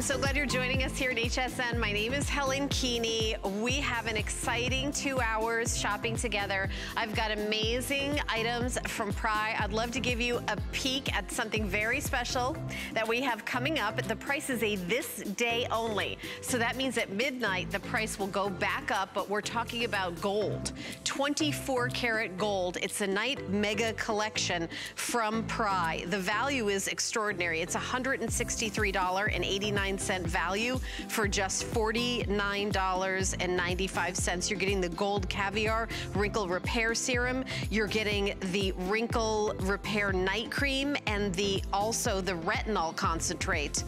I'm so glad you're joining us here at HSN. My name is Helen Keaney. We have an exciting 2 hours shopping together. I've got amazing items from PRAI. I'd love to give you a peek at something very special that we have coming up. The price is a this day only. So that means at midnight, the price will go back up, but we're talking about gold, 24 karat gold. It's a night mega collection from PRAI. The value is extraordinary. It's $163.89 value for just $49.95. You're getting the Gold Caviar Wrinkle Repair Serum. You're getting the Wrinkle Repair Night Cream and the also the Retinol Concentrate.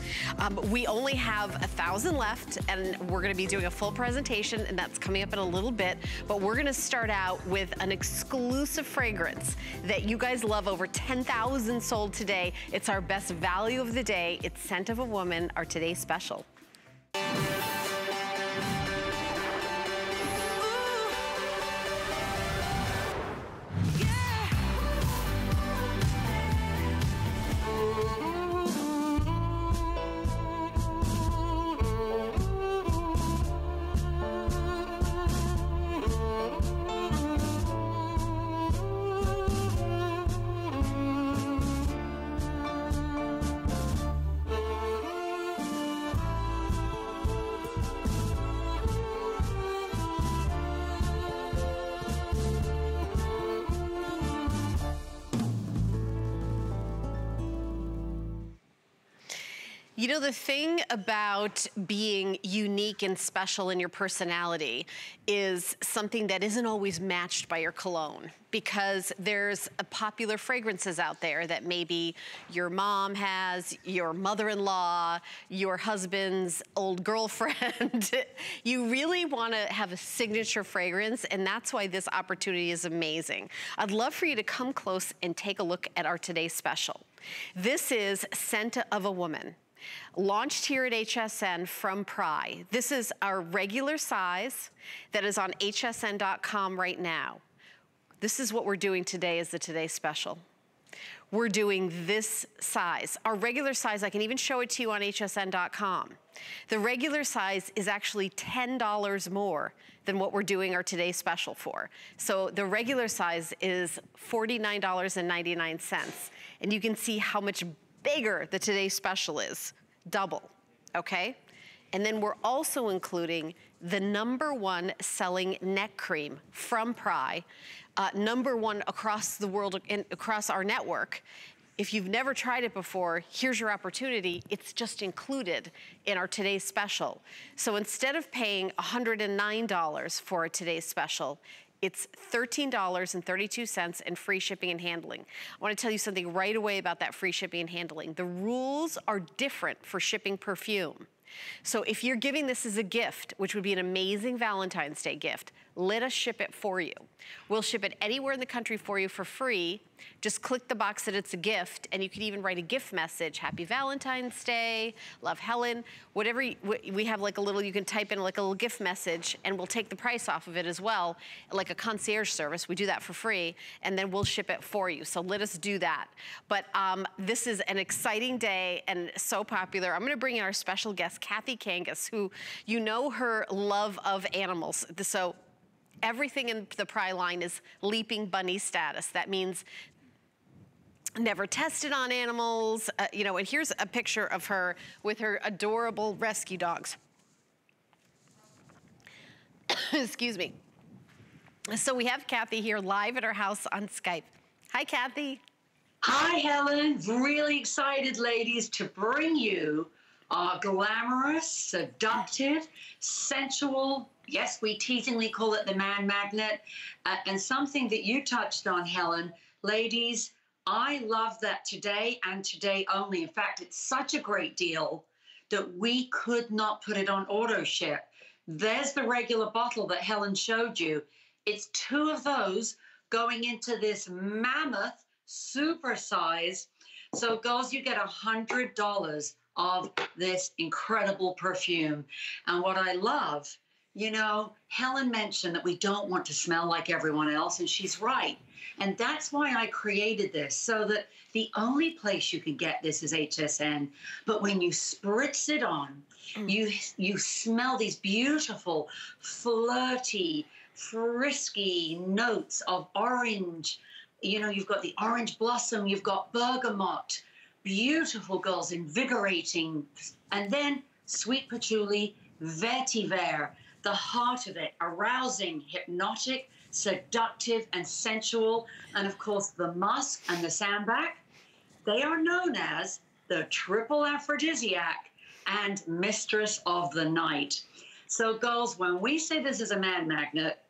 We only have 1,000 left, and we're going to be doing a full presentation, and that's coming up in a little bit. But we're going to start out with an exclusive fragrance that you guys love. Over 10,000 sold today. It's our best value of the day. It's Scent of a Woman, our today's special. You know, the thing about being unique and special in your personality is something that isn't always matched by your cologne, because there's popular fragrances out there that maybe your mom has, your mother-in-law, your husband's old girlfriend. You really want to have a signature fragrance, and that's why this opportunity is amazing. I'd love for you to come close and take a look at our today's special. This is Scent of a Woman, launched here at HSN from PRAI. This is our regular size that is on hsn.com right now. This is what we're doing today as the Today Special. We're doing this size. Our regular size, I can even show it to you on hsn.com. The regular size is actually $10 more than what we're doing our Today Special for. So the regular size is $49.99. And you can see how much bigger the Today Special is, double, okay? And then we're also including the #1 selling neck cream from PRAI, #1 across the world and across our network. If you've never tried it before, here's your opportunity. It's just included in our Today Special. So instead of paying $109 for a Today Special, it's $13.32 and free shipping and handling. I want to tell you something right away about that free shipping and handling. The rules are different for shipping perfume. So if you're giving this as a gift, which would be an amazing Valentine's Day gift, let us ship it for you. We'll ship it anywhere in the country for you for free. Just click the box that it's a gift, and you can even write a gift message. Happy Valentine's Day, love Helen, whatever. We have like a little, you can type in like a little gift message, and we'll take the price off of it as well, like a concierge service. We do that for free, and then we'll ship it for you. So let us do that. But this is an exciting day and so popular. I'm going to bring in our special guest, Cathy Kangas, who, you know, her love of animals. So everything in the PRAI line is Leaping Bunny status. That means never tested on animals. You know, and here's a picture of her with her adorable rescue dogs. Excuse me. So we have Cathy here live at her house on Skype. Hi, Cathy. Hi, Helen. Really excited, ladies, to bring you our glamorous, seductive, sensual, yes, we teasingly call it the man magnet, and something that you touched on, Helen. Ladies, I love that today and today only. In fact, it's such a great deal that we could not put it on auto ship. There's the regular bottle that Helen showed you. It's 2 of those going into this mammoth supersize. So, girls, you get $100 of this incredible perfume. And what I love You know, Helen mentioned that we don't want to smell like everyone else, and she's right. And that's why I created this, so that the only place you can get this is HSN. But when you spritz it on, you smell these beautiful, flirty, frisky notes of orange. You know, you've got the orange blossom, you've got bergamot, beautiful girls, invigorating. And then sweet patchouli, vetiver. The heart of it, arousing, hypnotic, seductive, and sensual. And of course, the musk and the sambac, they are known as the triple aphrodisiac and mistress of the night. So girls, when we say this is a man magnet,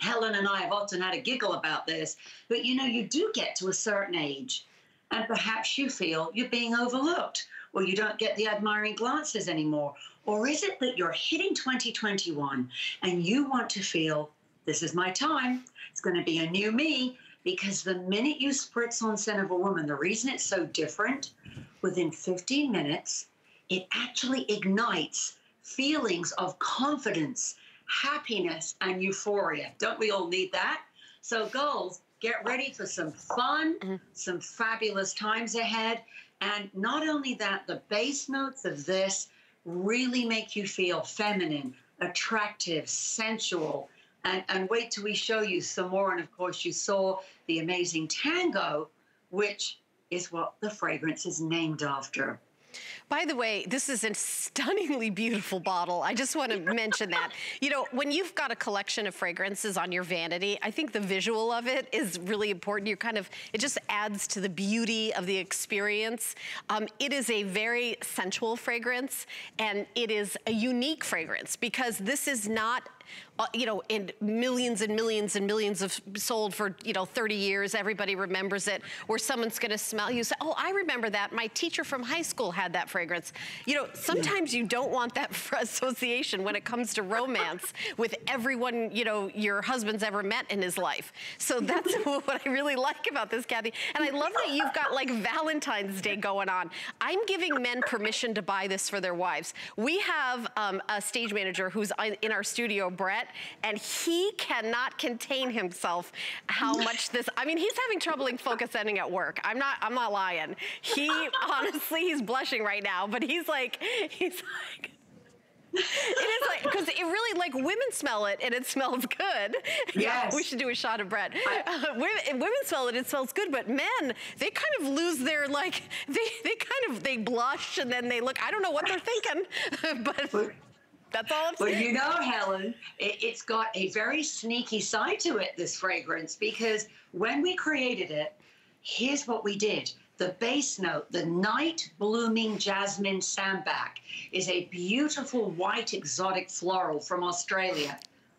Helen and I have often had a giggle about this, but you know, you do get to a certain age and perhaps you feel you're being overlooked, or you don't get the admiring glances anymore. Or is it that you're hitting 2021 and you want to feel, this is my time, it's going to be a new me? Because the minute you spritz on Scent of a Woman, the reason it's so different, within 15 minutes, it actually ignites feelings of confidence, happiness, and euphoria. Don't we all need that? So girls, get ready for some fun, some fabulous times ahead. And not only that, the base notes of this really make you feel feminine, attractive, sensual, and wait till we show you some more. And of course, you saw the amazing tango, which is what the fragrance is named after. By the way, this is a stunningly beautiful bottle. I just want to mention that. You know, when you've got a collection of fragrances on your vanity, I think the visual of it is really important. You kind of, it just adds to the beauty of the experience. It is a very sensual fragrance, and it is a unique fragrance because this is not, you know, in millions and millions and millions of sold for, you know, 30 years, everybody remembers it, where someone's going to smell you, say, oh, I remember that. My teacher from high school had that fragrance. You know, sometimes you don't want that association when it comes to romance with everyone, you know, your husband's ever met in his life. So that's what I really like about this, Cathy. And I love that you've got like Valentine's Day going on. I'm giving men permission to buy this for their wives. We have a stage manager who's in our studio, Brett, and he cannot contain himself how much this, I mean, he's having trouble focusing at work. I'm not lying. He, honestly, he's blushing right now, but he's like, it is like, because it really, like, women smell it and it smells good. Yes. We should do a shot of Brett. Women smell it, it smells good, but men, they kind of lose their, like, they blush and then they look, I don't know what they're thinking, but... That's all I'm saying. Well, you know, Helen, it's got a very sneaky side to it, this fragrance, because when we created it, here's what we did. The base note, the night blooming jasmine sambac, is a beautiful white exotic floral from Australia.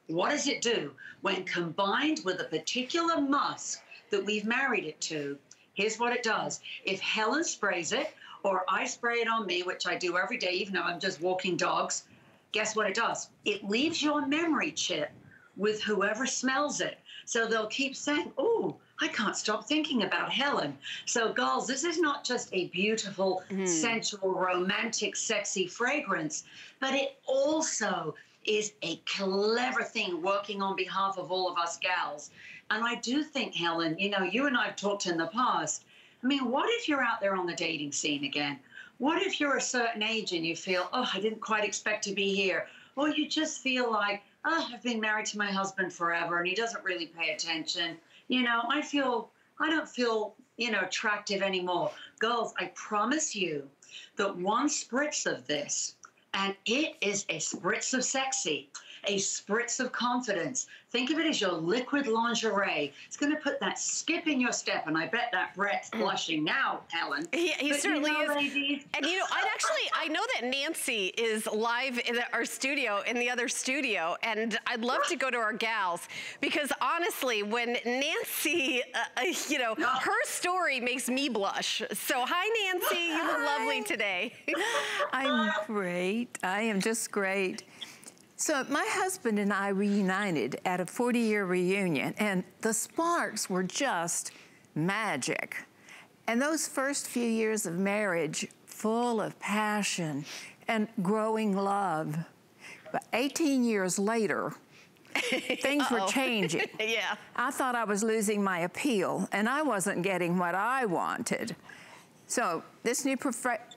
What does it do? When combined with a particular musk that we've married it to, here's what it does. If Helen sprays it, or I spray it on me, which I do every day, even though I'm just walking dogs, guess what it does? It leaves your memory chip with whoever smells it. So they'll keep saying, oh, I can't stop thinking about Helen. So girls, this is not just a beautiful, sensual, romantic, sexy fragrance, but it also is a clever thing working on behalf of all of us gals. And I do think, Helen, you know, you and I have talked in the past. I mean, what if you're out there on the dating scene again? What if you're a certain age and you feel, oh, I didn't quite expect to be here? Or you just feel like, oh, I've been married to my husband forever and he doesn't really pay attention. You know, I don't feel, you know, attractive anymore. Girls, I promise you that one spritz of this, and it is a spritz of sexy, a spritz of confidence. Think of it as your liquid lingerie. It's going to put that skip in your step, and I bet that Brett's blushing now, Helen. He certainly is. Ladies. And you know, I know that Nancy is live in our studio, in the other studio, and I'd love to go to our gals, because honestly, when Nancy, you know, her story makes me blush. So hi, Nancy. You look lovely today. I'm great. I am just great. So my husband and I reunited at a 40-year reunion, and the sparks were just magic. And those first few years of marriage, full of passion and growing love. But 18 years later, things were changing. Yeah. I thought I was losing my appeal and I wasn't getting what I wanted. So this new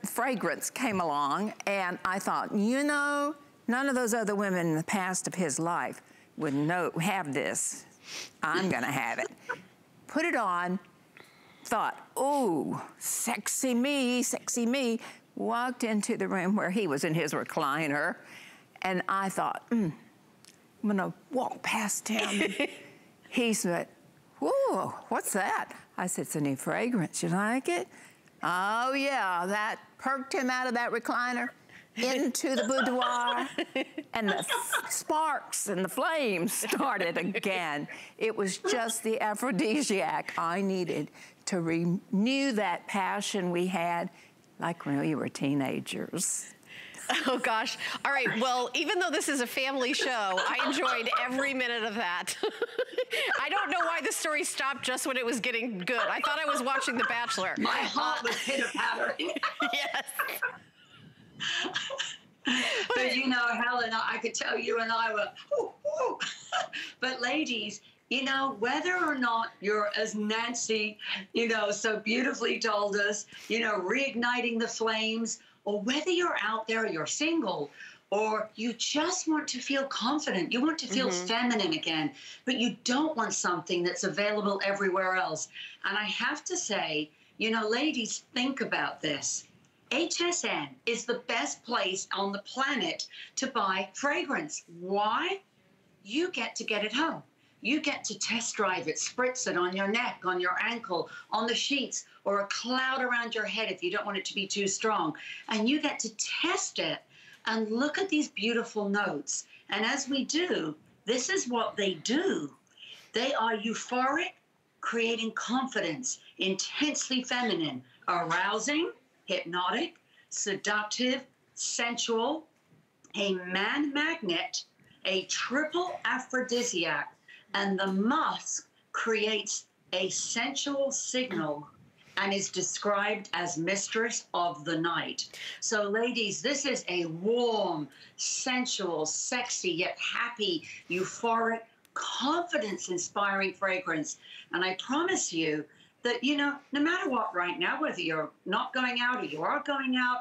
fragrance came along and I thought, you know, none of those other women in the past of his life would have this. I'm gonna have it. Put it on, thought, oh, sexy me, sexy me. Walked into the room where he was in his recliner and I thought, I'm gonna walk past him. He said, whoa, what's that? I said, it's a new fragrance, you like it? Oh yeah, that perked him out of that recliner into the boudoir and the sparks and the flames started again. It was just the aphrodisiac I needed to renew that passion we had like when we were teenagers. Oh gosh, all right, well, even though this is a family show, I enjoyed every minute of that. I don't know why the story stopped just when it was getting good. I thought I was watching The Bachelor. My heart was pitter-pattering. Yes. But you know, Helen, I could tell you and I were, ooh, ooh. But ladies, you know, whether or not you're, as Nancy, you know, so beautifully told us, you know, reigniting the flames, or whether you're out there, you're single, or you just want to feel confident, you want to feel feminine again, but you don't want something that's available everywhere else. And I have to say, you know, ladies, think about this. HSN is the best place on the planet to buy fragrance. Why? You get to get it home. You get to test drive it, spritz it on your neck, on your ankle, on the sheets, or a cloud around your head if you don't want it to be too strong. And you get to test it and look at these beautiful notes. And as we do, this is what they do. They are euphoric, creating confidence, intensely feminine, arousing, hypnotic, seductive, sensual, a man magnet, a triple aphrodisiac, and the musk creates a sensual signal and is described as mistress of the night. So ladies, this is a warm, sensual, sexy, yet happy, euphoric, confidence-inspiring fragrance. And I promise you, that, you know, no matter what right now, whether you're not going out or you are going out,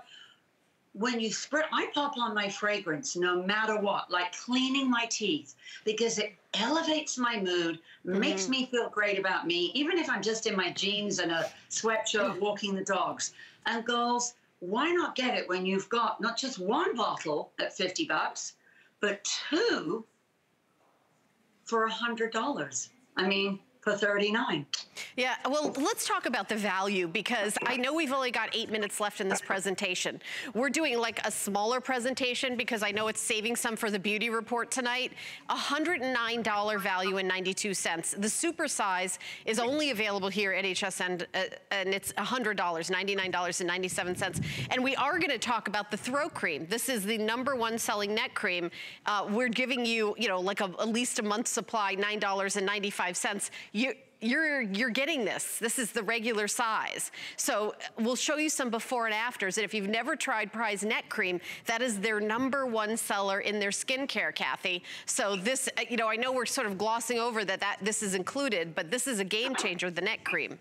when you spritz, I pop on my fragrance no matter what, like cleaning my teeth, because it elevates my mood, makes me feel great about me, even if I'm just in my jeans and a sweatshirt walking the dogs. And girls, why not get it when you've got not just one bottle at $50, but two for $100? I mean, for $39. Yeah, well, let's talk about the value, because I know we've only got 8 minutes left in this presentation. We're doing like a smaller presentation because I know it's saving some for the beauty report tonight. $109 value and 92 cents. The super size is only available here at HSN, and it's $100, $99.97. And we are going to talk about the throat cream. This is the #1 selling neck cream. We're giving you, you know, like at least a month's supply, $9.95. You're getting this. This is the regular size. So we'll show you some before and afters. And if you've never tried PRAI's Neck Cream, that is their #1 seller in their skincare, Cathy. So this, you know, I know we're sort of glossing over that this is included, but this is a game changer, the neck cream.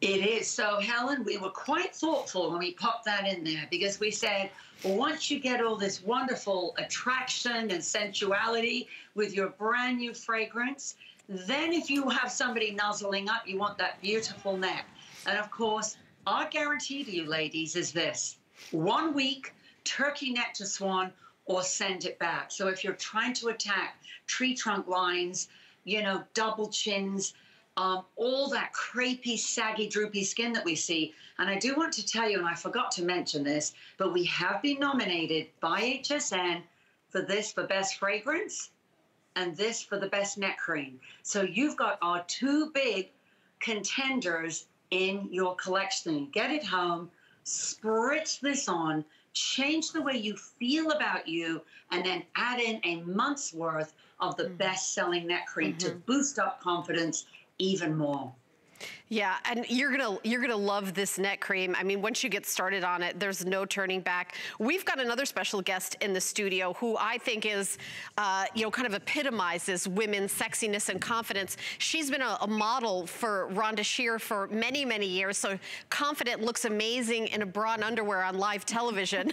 It is. So Helen, we were quite thoughtful when we popped that in there, because we said, well, once you get all this wonderful attraction and sensuality with your brand new fragrance, then if you have somebody nuzzling up, you want that beautiful neck. And of course, our guarantee to you ladies is this: 1 week, turkey neck to swan, or send it back. So if you're trying to attack tree trunk lines, you know, double chins, all that crepey, saggy, droopy skin that we see. And I do want to tell you, and I forgot to mention this, but we have been nominated by HSN for this, for best fragrance, and this for the best neck cream. So you've got our two big contenders in your collection. Get it home, spritz this on, change the way you feel about you, and then add in a month's worth of the best-selling neck cream to boost up confidence even more. Yeah, and you're gonna love this neck cream. I mean, once you get started on it, there's no turning back. We've got another special guest in the studio who I think is, you know, kind of epitomizes women's sexiness and confidence. She's been a model for Rhonda Shear for many, many years, so confident, looks amazing in a bra and underwear on live television.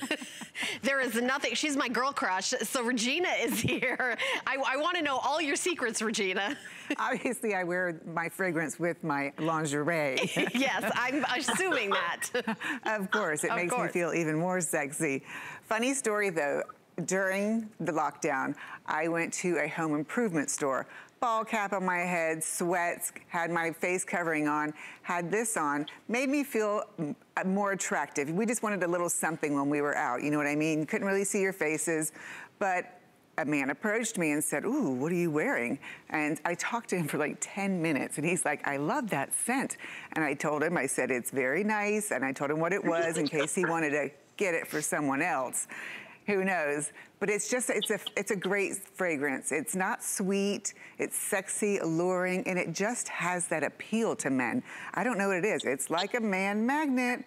There is nothing, she's my girl crush. So Regina is here. I wanna know all your secrets, Regina. Obviously, I wear my fragrance with my lingerie. Yes, I'm assuming that. Of course, it makes me feel even more sexy. Funny story though, during the lockdown, I went to a home improvement store. Ball cap on my head, sweats, had my face covering on, had this on, made me feel more attractive. We just wanted a little something when we were out, you know what I mean? Couldn't really see your faces, but a man approached me and said, "Ooh, what are you wearing?" And I talked to him for like 10 minutes and he's like, "I love that scent." And I told him, I said, "It's very nice." And I told him what it was in case he wanted to get it for someone else. Who knows? But it's just, it's a great fragrance. It's not sweet, it's sexy, alluring, and it just has that appeal to men. I don't know what it is. It's like a man magnet.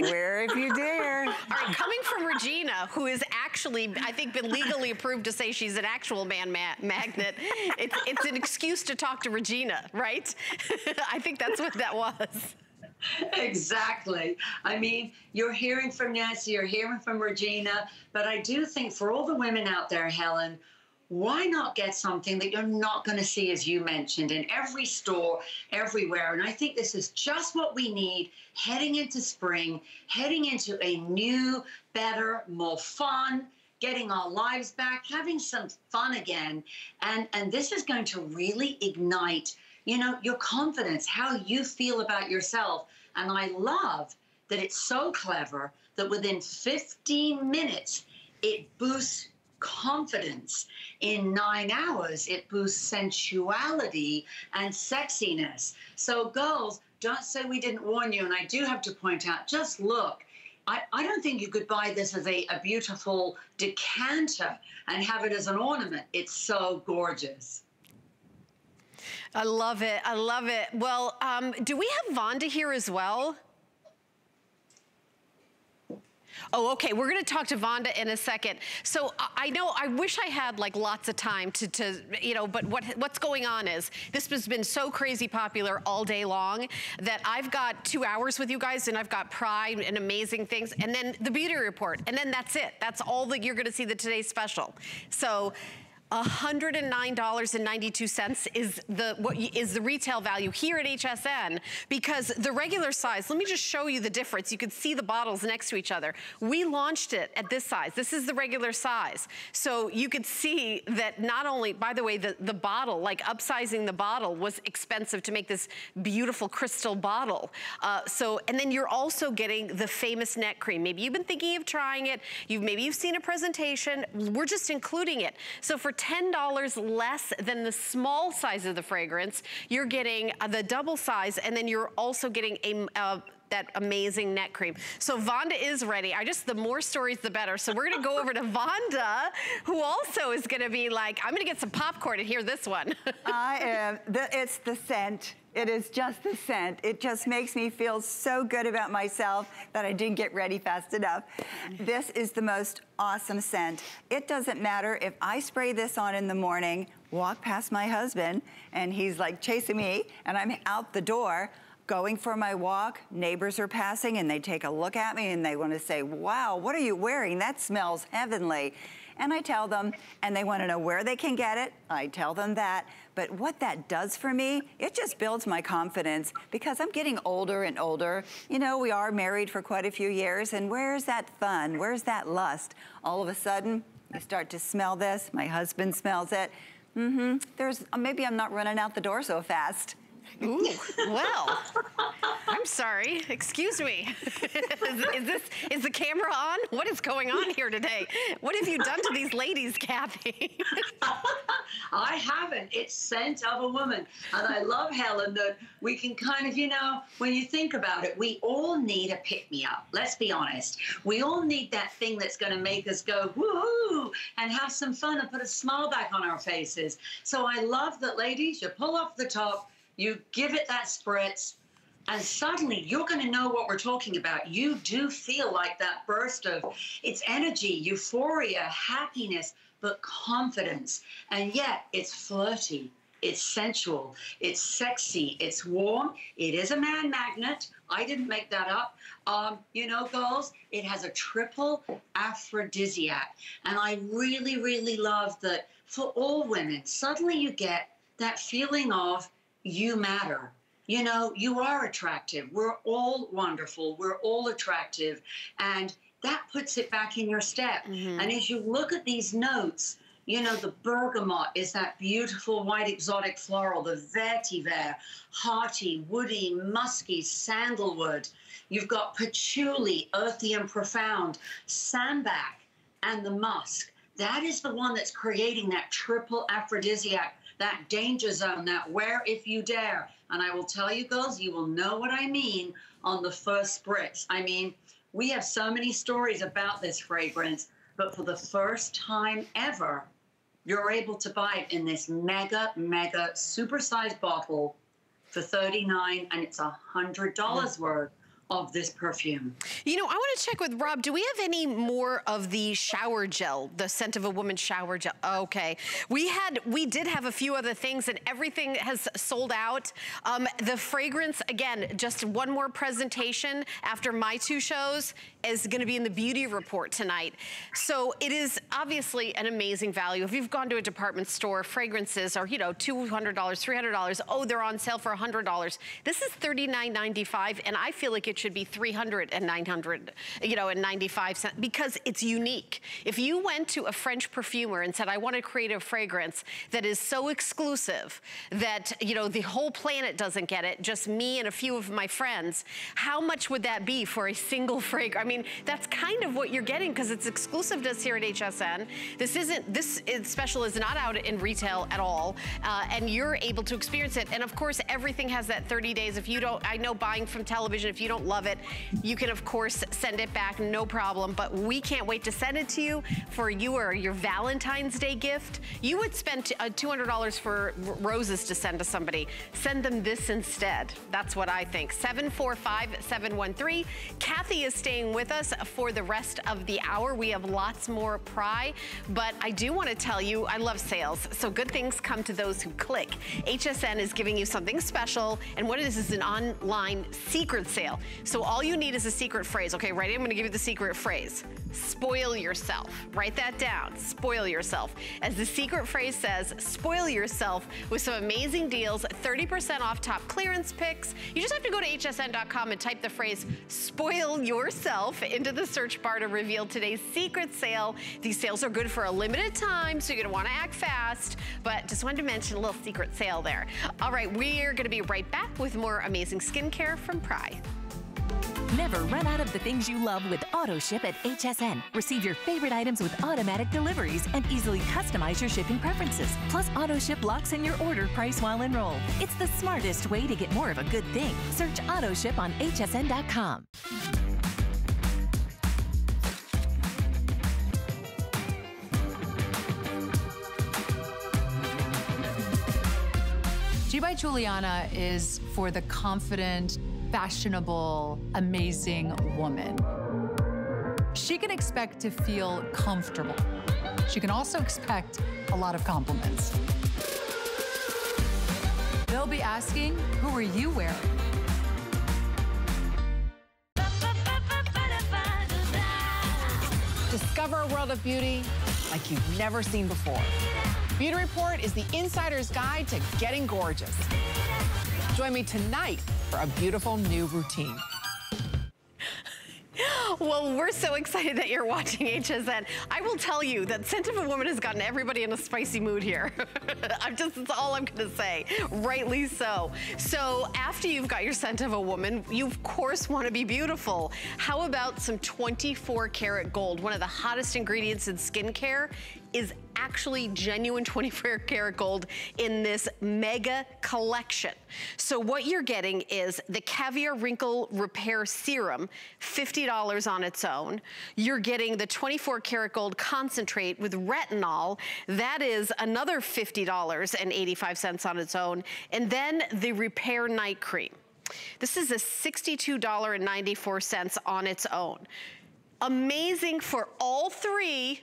Wear if you dare. All right, coming from Regina, who is actually, I think, been legally approved to say she's an actual man magnet, it's an excuse to talk to Regina, right? I think that's what that was. Exactly. I mean, you're hearing from Nancy, you're hearing from Regina, but I do think for all the women out there, Helen, why not get something that you're not going to see, as you mentioned, in every store, everywhere? And I think this is just what we need heading into spring, heading into a new, better, more fun, getting our lives back, having some fun again. And this is going to really ignite, you know, your confidence, how you feel about yourself. And I love that it's so clever that within 15 minutes, it boosts confidence. In 9 hours, it boosts sensuality and sexiness. So girls, don't say we didn't warn you. And I do have to point out, just look. I don't think you could buy this as a beautiful decanter and have it as an ornament. It's so gorgeous. I love it. I love it. Well, do we have Vonda here as well? Oh, okay. We're going to talk to Vonda in a second. So I know I wish I had like lots of time to you know, but what's going on is this has been so crazy popular all day long that I've got 2 hours with you guys and I've got Pride and amazing things and then the beauty report and then that's it. That's all that you're going to see the today's special. So $109.92 is the retail value here at HSN because the regular size, let me just show you the difference. You can see the bottles next to each other. We launched it at this size. This is the regular size. So you could see that not only, by the way, the bottle, like upsizing the bottle was expensive to make this beautiful crystal bottle. So, and then you're also getting the famous neck cream. Maybe you've been thinking of trying it. Maybe you've seen a presentation. We're just including it. So for $10 less than the small size of the fragrance, you're getting the double size, and then you're also getting that amazing neck cream. So Vonda is ready. The more stories, the better. So we're gonna go over to Vonda, who also is gonna be like, I'm gonna get some popcorn and hear this one. I am, it's the scent. It is just the scent. It just makes me feel so good about myself that I didn't get ready fast enough. This is the most awesome scent. It doesn't matter if I spray this on in the morning, walk past my husband, and he's like chasing me, and I'm out the door, going for my walk, neighbors are passing, and they take a look at me, and they want to say, "Wow, what are you wearing? That smells heavenly." And I tell them, and they want to know where they can get it. I tell them that. But what that does for me, it just builds my confidence because I'm getting older and older. You know, we are married for quite a few years, and where's that fun? Where's that lust? All of a sudden, I start to smell this. My husband smells it. Mm-hmm. Maybe I'm not running out the door so fast. Ooh, well, I'm sorry. Excuse me. Is the camera on? What is going on here today? What have you done to these ladies, Kathy? I haven't. It's Scent of a Woman. And I love, Helen, that we can kind of, you know, when you think about it, we all need a pick-me-up. Let's be honest. We all need that thing that's going to make us go, woo-hoo, and have some fun and put a smile back on our faces. So I love that, ladies, you pull off the top, you give it that spritz, and suddenly you're going to know what we're talking about. You do feel like that burst of, it's energy, euphoria, happiness, but confidence. And yet it's flirty, it's sensual, it's sexy, it's warm. It is a man magnet. I didn't make that up. You know, girls, it has a triple aphrodisiac. And I really, really love that for all women, suddenly you get that feeling of you matter. You know, you are attractive. We're all wonderful. We're all attractive. And that puts it back in your step. Mm-hmm. And as you look at these notes, you know, the bergamot is that beautiful white exotic floral, the vetiver, hearty, woody, musky, sandalwood. You've got patchouli, earthy and profound, sambac, and the musk. That is the one that's creating that triple aphrodisiac, that danger zone, that wear if you dare. And I will tell you, girls, you will know what I mean on the first spritz. I mean, we have so many stories about this fragrance, but for the first time ever, you're able to buy it in this mega, mega supersized bottle for $39, and it's $100 worth of this perfume. You know, I want to check with Rob. Do we have any more of the shower gel, the Scent of a Woman shower gel? Okay, we did have a few other things, and everything has sold out. The fragrance, again, just one more presentation after my two shows is going to be in the beauty report tonight. So it is obviously an amazing value. If you've gone to a department store, fragrances are, you know, $200, $300. Oh, they're on sale for $100. This is $39.95, and I feel like it should be $300 and $900, you know, and $0.95, because it's unique. If you went to a French perfumer and said, I want to create a fragrance that is so exclusive that, you know, the whole planet doesn't get it, just me and a few of my friends, how much would that be for a single fragrance? I mean, that's kind of what you're getting because it's exclusive to us here at HSN. This special is not out in retail at all, and you're able to experience it. And of course, everything has that 30 days. If you don't, I know buying from television, if you don't love it, you can of course send it back, no problem, but we can't wait to send it to you for you or your Valentine's Day gift. You would spend $200 for roses to send to somebody. Send them this instead. That's what I think. 745-713. Cathy is staying with us for the rest of the hour. We have lots more PRAI, but I do want to tell you, I love sales, so good things come to those who click. HSN is giving you something special, and what it is an online secret sale. So all you need is a secret phrase. Okay, ready? I'm going to give you the secret phrase. Spoil yourself. Write that down. Spoil yourself. As the secret phrase says, spoil yourself with some amazing deals, 30% off top clearance picks. You just have to go to hsn.com and type the phrase spoil yourself into the search bar to reveal today's secret sale. These sales are good for a limited time, so you're going to want to act fast, but just wanted to mention a little secret sale there. All right, we're going to be right back with more amazing skincare from PRAI. Never run out of the things you love with AutoShip at HSN. Receive your favorite items with automatic deliveries and easily customize your shipping preferences. Plus, AutoShip locks in your order price while enrolled. It's the smartest way to get more of a good thing. Search AutoShip on hsn.com. G by Juliana is for the confident, fashionable, amazing woman. She can expect to feel comfortable. She can also expect a lot of compliments. They'll be asking, who are you wearing? Discover a world of beauty like you've never seen before. Beauty Report is the insider's guide to getting gorgeous. Join me tonight for a beautiful new routine. Well, we're so excited that you're watching HSN. I will tell you that Scent of a Woman has gotten everybody in a spicy mood here. That's all I'm gonna say, rightly so. So after you've got your Scent of a Woman, you of course wanna be beautiful. How about some 24 karat gold? One of the hottest ingredients in skincare is actually genuine 24 karat gold in this mega collection. So what you're getting is the Caviar Wrinkle Repair Serum, $50 on its own. You're getting the 24 karat gold concentrate with retinol. That is another $50.85 on its own. And then the Repair Night Cream. This is a $62.94 on its own. Amazing for all three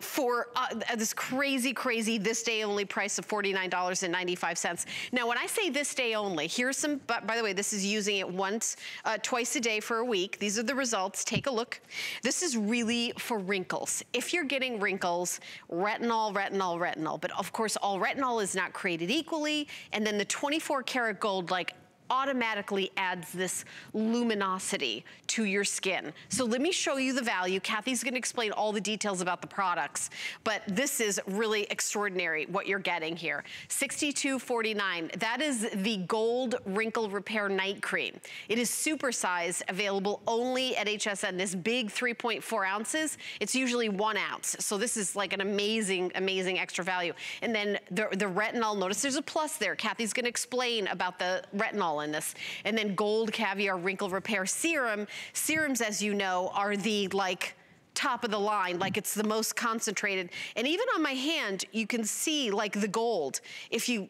for this crazy this day only price of $49.95. Now when I say this day only, here's some, but by the way, this is using it once, twice a day for a week. These are the results, take a look. This is really for wrinkles. If you're getting wrinkles, retinol, but of course all retinol is not created equally. And then the 24 karat gold, like, automatically adds this luminosity to your skin. So let me show you the value. Cathy's gonna explain all the details about the products, but this is really extraordinary what you're getting here. $62.49, that is the Gold Wrinkle Repair Night Cream. It is supersized, available only at HSN, this big 3.4 ounces. It's usually 1 ounce. So this is like an amazing, amazing extra value. And then the retinol, notice there's a plus there. Cathy's gonna explain about the retinol in this. And then Gold Caviar Wrinkle Repair Serum. Serums, as you know, are the like top of the line, like it's the most concentrated. And even on my hand, you can see like the gold. If you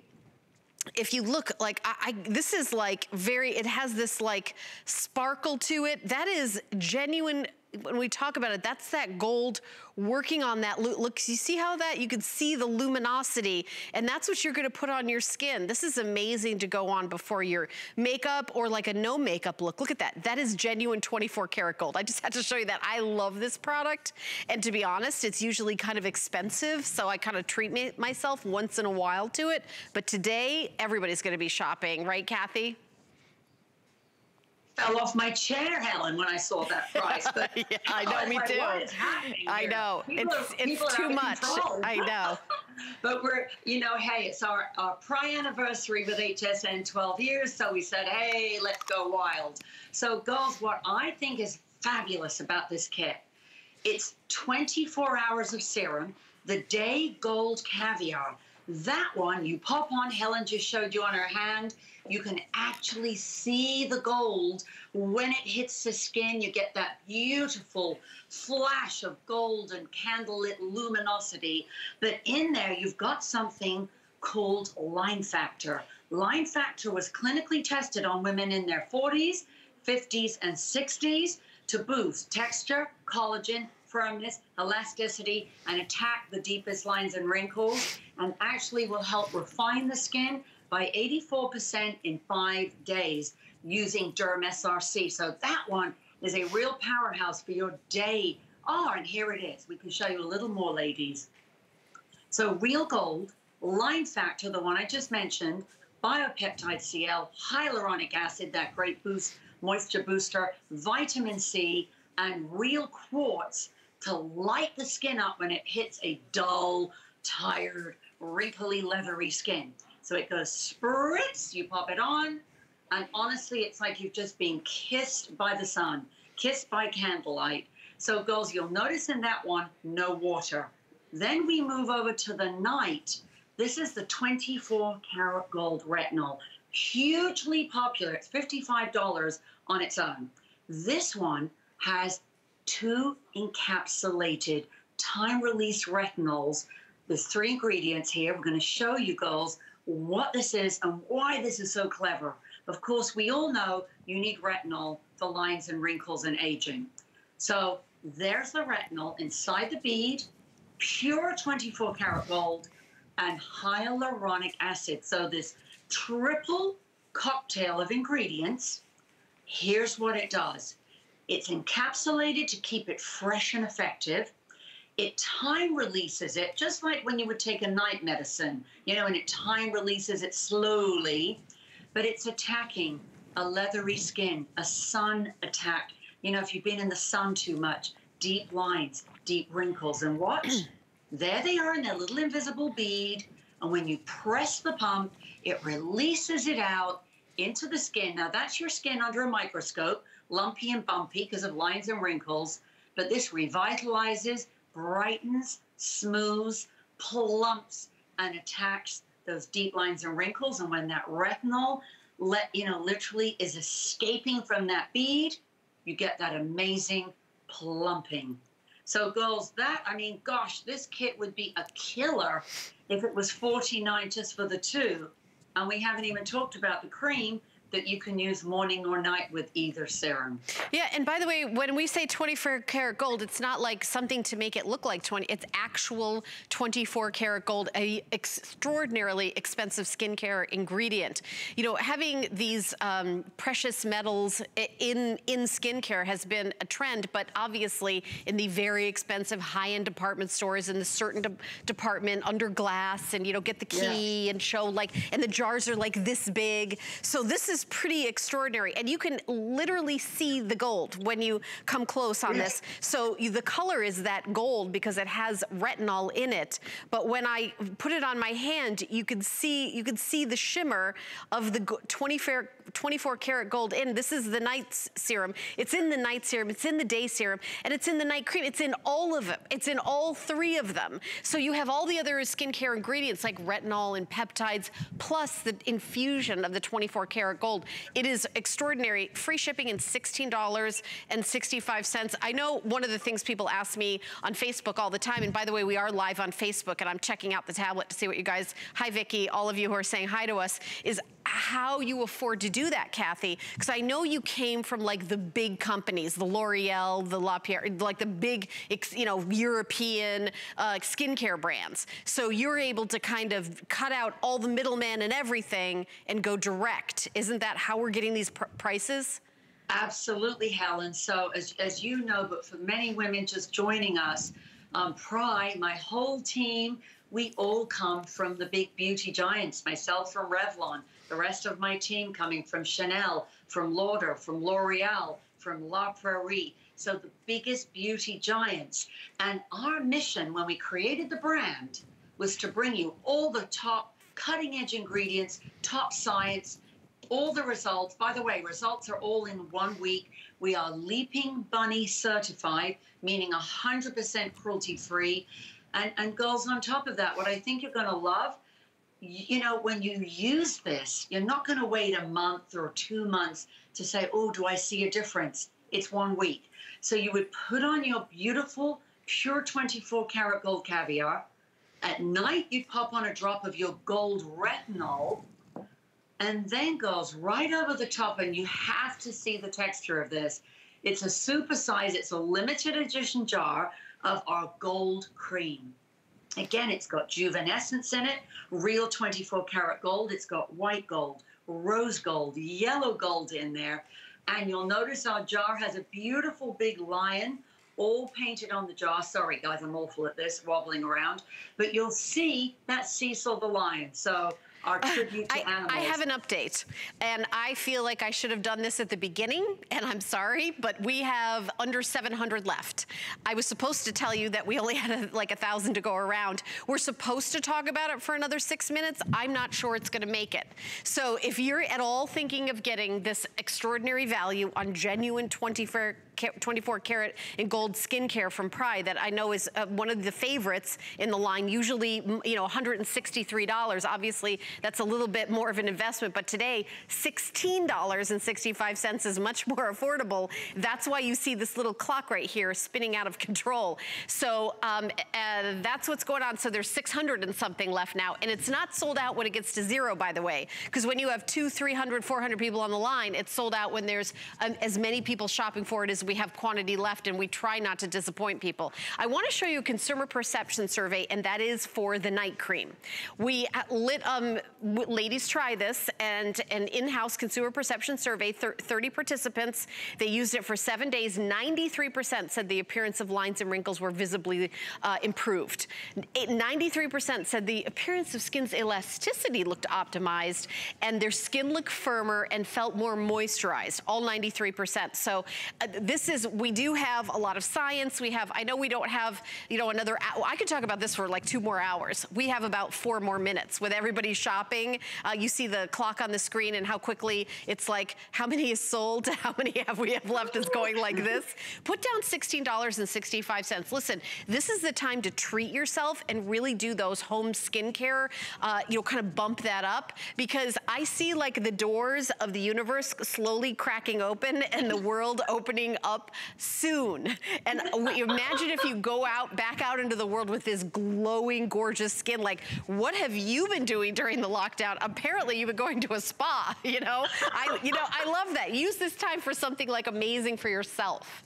look, like this is like very, it has this like sparkle to it. That is genuine. When we talk about it, that's that gold working on that look. You see how that, you can see the luminosity, and that's what you're gonna put on your skin. This is amazing to go on before your makeup or like a no makeup look. Look at that, that is genuine 24 karat gold. I just had to show you that. I love this product. And to be honest, it's usually kind of expensive, so I kind of treat myself once in a while to it. But today, everybody's gonna be shopping, right, Cathy? Fell off my chair, Helen, when I saw that price. But yeah, I know, me too. What is happening here? I know, it's too much. I know. But we're, you know, hey, it's our PRAI anniversary with HSN, 12 years, so we said, hey, let's go wild. So, girls, what I think is fabulous about this kit, it's 24 hours of serum, the Day Gold Caviar. That one you pop on, Helen just showed you on her hand, you can actually see the gold when it hits the skin. You get that beautiful flash of gold and candlelit luminosity. But in there, you've got something called Line Factor. Line Factor was clinically tested on women in their 40s, 50s, and 60s to boost texture, collagen, firmness, elasticity, and attack the deepest lines and wrinkles, and actually will help refine the skin by 84% in 5 days using DermSRC. So that one is a real powerhouse for your day. Oh, and here it is. We can show you a little more, ladies. So Real Gold, Line Factor, the one I just mentioned, Biopeptide CL, hyaluronic acid, that great boost, moisture booster, vitamin C, and real quartz to light the skin up when it hits a dull, tired, wrinkly, leathery skin. So it goes spritz, you pop it on, and honestly, it's like you've just been kissed by the sun, kissed by candlelight. So girls, you'll notice in that one, no water. Then we move over to the night. This is the 24 karat gold retinol, hugely popular. It's $55 on its own. This one has 2 encapsulated time-release retinols. There's 3 ingredients here. We're going to show you girls what this is and why this is so clever. Of course, we all know you need retinol for lines and wrinkles and aging. So there's the retinol inside the bead, pure 24 karat gold, and hyaluronic acid. So this triple cocktail of ingredients, here's what it does. It's encapsulated to keep it fresh and effective. It time releases it, just like when you would take a night medicine, you know, and it time releases it slowly, but it's attacking a leathery skin, a sun attack. You know, if you've been in the sun too much, deep lines, deep wrinkles, and watch, there they are in their little invisible bead. And when you press the pump, it releases it out into the skin. Now that's your skin under a microscope, lumpy and bumpy because of lines and wrinkles, but this revitalizes, brightens, smooths, plumps, and attacks those deep lines and wrinkles. And when that retinol, literally is escaping from that bead, you get that amazing plumping. So girls, that, I mean, gosh, this kit would be a killer if it was $49 just for the two. And we haven't even talked about the cream, that you can use morning or night with either serum. Yeah, and by the way, when we say 24 karat gold, it's not like something to make it look like 20, it's actual 24 karat gold, a extraordinarily expensive skincare ingredient. You know, having these precious metals in skincare has been a trend, but obviously in the very expensive high-end department stores, in the certain department under glass, and you know, get the key and show like, and the jars are like this big. So this is pretty extraordinary, and you can literally see the gold when you come close on this. So the color is that gold because it has retinol in it, but when I put it on my hand, you could see the shimmer of the 24 karat gold in. This is the night serum. It's in the night serum, it's in the day serum, and it's in the night cream. It's in all of them. It's in all three of them. So you have all the other skincare ingredients like retinol and peptides, plus the infusion of the 24 karat gold. It is extraordinary. Free shipping and $16.65. I know one of the things people ask me on Facebook all the time, and by the way, we are live on Facebook, and I'm checking out the tablet to see what you guys, hi Vicky, all of you who are saying hi to us, is how you afford to do that, Cathy, because I know you came from like the big companies, the L'Oreal, the La Prairie, like the big, you know, European skincare brands. So you're able to kind of cut out all the middlemen and everything and go direct. Isn't that how we're getting these prices? Absolutely, Helen. So as you know, but for many women just joining us, PRAI, my whole team, we all come from the big beauty giants, myself from Revlon, the rest of my team coming from Chanel, from Lauder, from L'Oreal, from La Prairie. So the biggest beauty giants. And our mission when we created the brand was to bring you all the top cutting edge ingredients, top science, all the results. By the way, results are all in 1 week. We are Leaping Bunny certified, meaning 100% cruelty free. And girls, on top of that, what I think you're going to love, you know, when you use this, you're not going to wait a month or 2 months to say, oh, do I see a difference? It's 1 week. So you would put on your beautiful, pure 24 karat gold caviar. At night, you'd pop on a drop of your gold retinol. And then, girls, right over the top, and you have to see the texture of this. It's a super size. It's a limited edition jar of our gold cream. Again, it's got Juvenessence in it, real 24 karat gold. It's got white gold, rose gold, yellow gold in there. And you'll notice our jar has a beautiful big lion all painted on the jar. Sorry, guys, I'm awful at this, wobbling around. But you'll see that's Cecil the lion. So our tribute to animals. I have an update, and I feel like I should have done this at the beginning, and I'm sorry, but we have under 700 left. I was supposed to tell you that we only had like 1,000 to go around. We're supposed to talk about it for another 6 minutes. I'm not sure it's gonna make it. So if you're at all thinking of getting this extraordinary value on genuine 24 karat and gold skincare from PRAI, that I know is one of the favorites in the line, usually, you know, $163. Obviously, that's a little bit more of an investment, but today, $16.65 is much more affordable. That's why you see this little clock right here spinning out of control. So that's what's going on. So there's 600 and something left now, and it's not sold out when it gets to zero, by the way, because when you have 200, 300, 400 people on the line, it's sold out when there's as many people shopping for it as we have quantity left, and we try not to disappoint people. I want to show you a consumer perception survey, and that is for the night cream. We let ladies try this, and an in-house consumer perception survey, 30 participants. They used it for 7 days. 93% said the appearance of lines and wrinkles were visibly improved. 93% said the appearance of skin's elasticity looked optimized, and their skin looked firmer and felt more moisturized, all 93%. So this is, we do have a lot of science. We have, I know we don't have, you know, another hour. I could talk about this for like 2 more hours. We have about 4 more minutes with everybody shopping. You see the clock on the screen and how quickly it's like, how many is sold, how many have we have left is going like this. Put down $16.65. Listen, this is the time to treat yourself and really do those home skincare, you know, kind of bump that up, because I see like the doors of the universe slowly cracking open and the world opening up soon. And imagine if you go out, back out into the world with this glowing, gorgeous skin. Like, what have you been doing during the lockdown? Apparently, you've been going to a spa, you know? I love that. Use this time for something like amazing for yourself.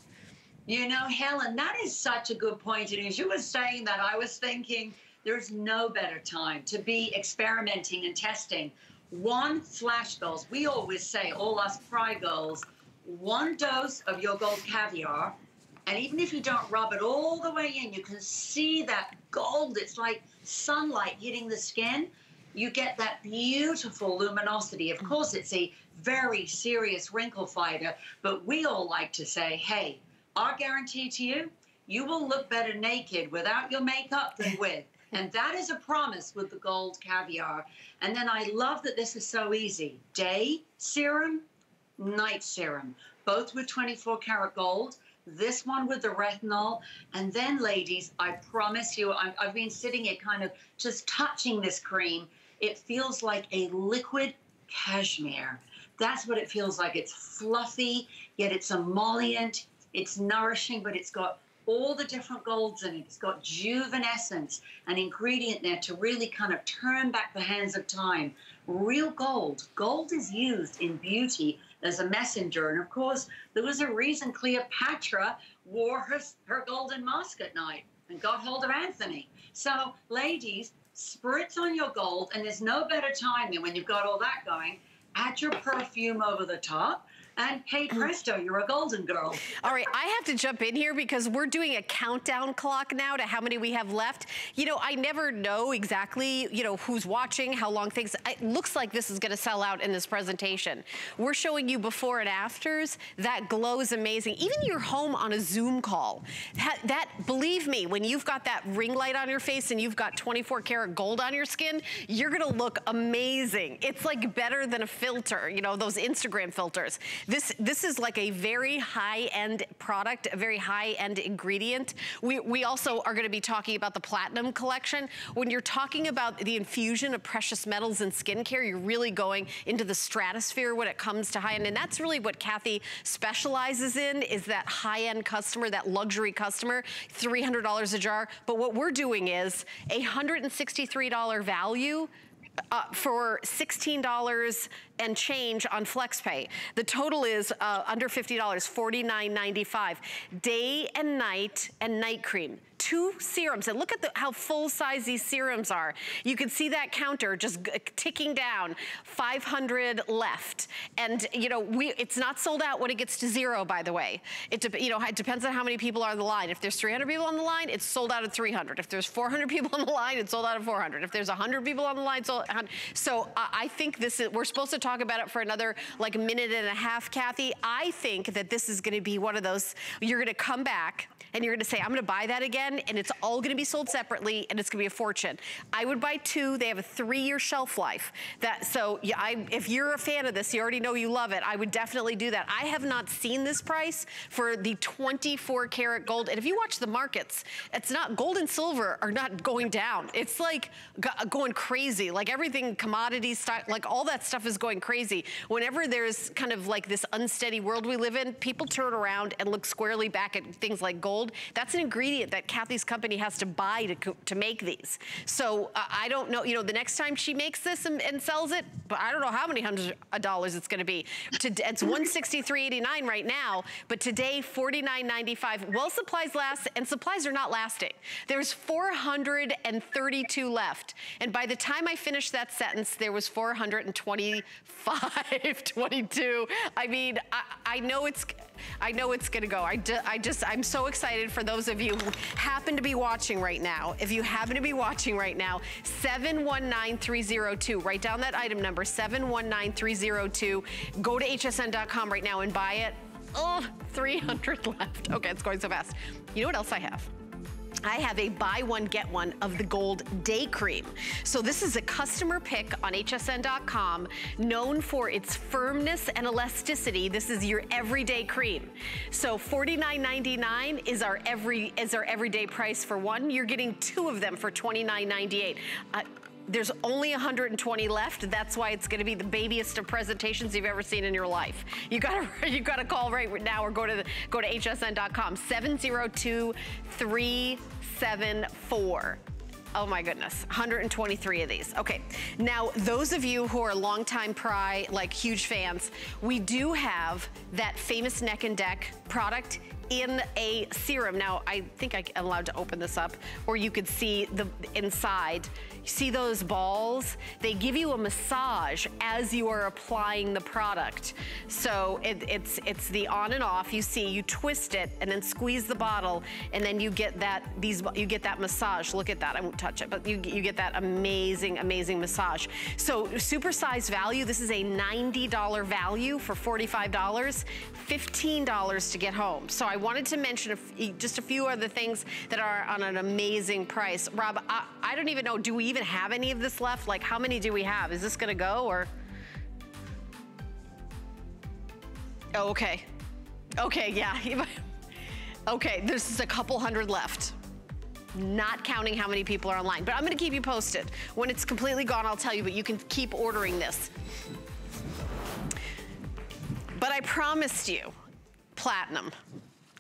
You know, Helen, that is such a good point. And as you were saying that, I was thinking there's no better time to be experimenting and testing. One flash goals. We always say, all us PRAI girls, one dose of your gold caviar, and even if you don't rub it all the way in, you can see that gold. It's like sunlight hitting the skin. You get that beautiful luminosity. Of course, it's a very serious wrinkle fighter, but we all like to say, hey, our guarantee to you, you will look better naked without your makeup than with. And that is a promise with the gold caviar. And then I love that this is so easy. Day serum, night serum, both with 24 karat gold, this one with the retinol. And then, ladies, I promise you, I've been sitting here kind of just touching this cream. It feels like a liquid cashmere. That's what it feels like. It's fluffy, yet it's emollient. It's nourishing, but it's got all the different golds in it. It's got Juvenessence, an ingredient there to really kind of turn back the hands of time. Real gold. Gold is used in beauty as a messenger. And, of course, there was a reason Cleopatra wore her golden mask at night and got hold of Anthony. So, ladies, spritz on your gold, and there's no better time than when you've got all that going. Add your perfume over the top. And hey, presto, you're a golden girl. All right, I have to jump in here because we're doing a countdown clock now to how many we have left. You know, I never know exactly, you know, who's watching, how long things, it looks like this is gonna sell out in this presentation. We're showing you before and afters. That glow is amazing. Even your home on a Zoom call. That, believe me, when you've got that ring light on your face and you've got 24 karat gold on your skin, you're gonna look amazing. It's like better than a filter, you know, those Instagram filters. This is like a very high-end product, a very high-end ingredient. We also are going to be talking about the Platinum Collection. When you're talking about the infusion of precious metals in skincare, you're really going into the stratosphere when it comes to high-end. And that's really what Cathy specializes in, is that high-end customer, that luxury customer, $300 a jar. But what we're doing is a $163 value for $16 and change on FlexPay. The total is under $50, $49.95. Day and night cream. 2 serums, and look at how full-size these serums are. You can see that counter just ticking down, 500 left. And, you know, it's not sold out when it gets to 0, by the way. It depends on how many people are on the line. If there's 300 people on the line, it's sold out at 300. If there's 400 people on the line, it's sold out at 400. If there's 100 people on the line, it's sold out. So I think this is, we're supposed to talk about it for another, like, minute and a half, Cathy. I think that this is gonna be one of those, you're gonna come back, and you're gonna say, I'm gonna buy that again, and it's all gonna be sold separately, and it's gonna be a fortune. I would buy 2, they have a 3-year shelf life. So yeah, if you're a fan of this, you already know you love it, I would definitely do that. I have not seen this price for the 24 karat gold, and if you watch the markets, it's not, gold and silver are not going down. It's like going crazy, like everything, commodity stock, like all that stuff is going crazy. Whenever there's kind of like this unsteady world we live in, people turn around and look squarely back at things like gold. That's an ingredient that Cathy's company has to buy to make these. So I don't know, you know, the next time she makes this and sells it, but I don't know how many hundreds of dollars it's going to be. It's $163.89 right now, but today $49.95. Well, supplies last, and supplies are not lasting. There's 432 left, and by the time I finished that sentence, there was 425, 22. I mean, I know it's going to go. I'm so excited for those of you who happen to be watching right now. If you happen to be watching right now, 719302. Write down that item number, 719302. Go to hsn.com right now and buy it. Oh, 300 left. Okay, it's going so fast. You know what else I have? I have a buy one, get one of the gold day cream. So this is a customer pick on hsn.com, known for its firmness and elasticity. This is your everyday cream. So $49.99 is our everyday price for one. You're getting 2 of them for $29.98. There's only 120 left. That's why it's gonna be the babyest of presentations you've ever seen in your life. You gotta call right now or go to hsn.com. 702374. Oh my goodness, 123 of these. Okay, now those of you who are longtime PRAI, like huge fans, we do have that famous Neck and Deck product in a serum. Now, I think I'm allowed to open this up, or you could see the inside. You see those balls? They give you a massage as you are applying the product. So it's the on and off. You see, you twist it and then squeeze the bottle, and then you get that massage. Look at that. I won't touch it, but you get that amazing, amazing massage. So supersize value. This is a $90 value for $45, $15 to get home. So I wanted to mention just a few other things that are on an amazing price. Rob, I don't even know, do we even have any of this left? Like, how many do we have? Is this gonna go or? Oh, okay. Okay, yeah. Okay, there's just a couple hundred left. Not counting how many people are online, but I'm gonna keep you posted. When it's completely gone, I'll tell you, but you can keep ordering this. But I promised you platinum.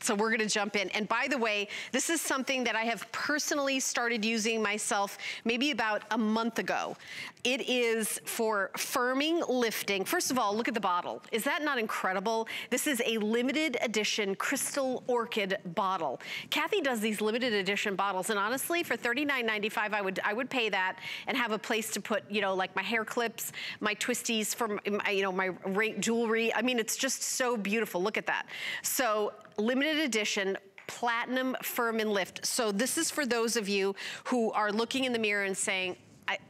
So we're gonna jump in. And by the way, this is something that I have personally started using myself maybe about a month ago. It is for firming, lifting. First of all, look at the bottle. Is that not incredible? This is a limited edition Crystal Orchid bottle. Cathy does these limited edition bottles, and honestly, for $39.95, I would pay that and have a place to put, you know, like my hair clips, my twisties from, you know, my jewelry. I mean, it's just so beautiful. Look at that. So, limited edition platinum firm and lift. So this is for those of you who are looking in the mirror and saying,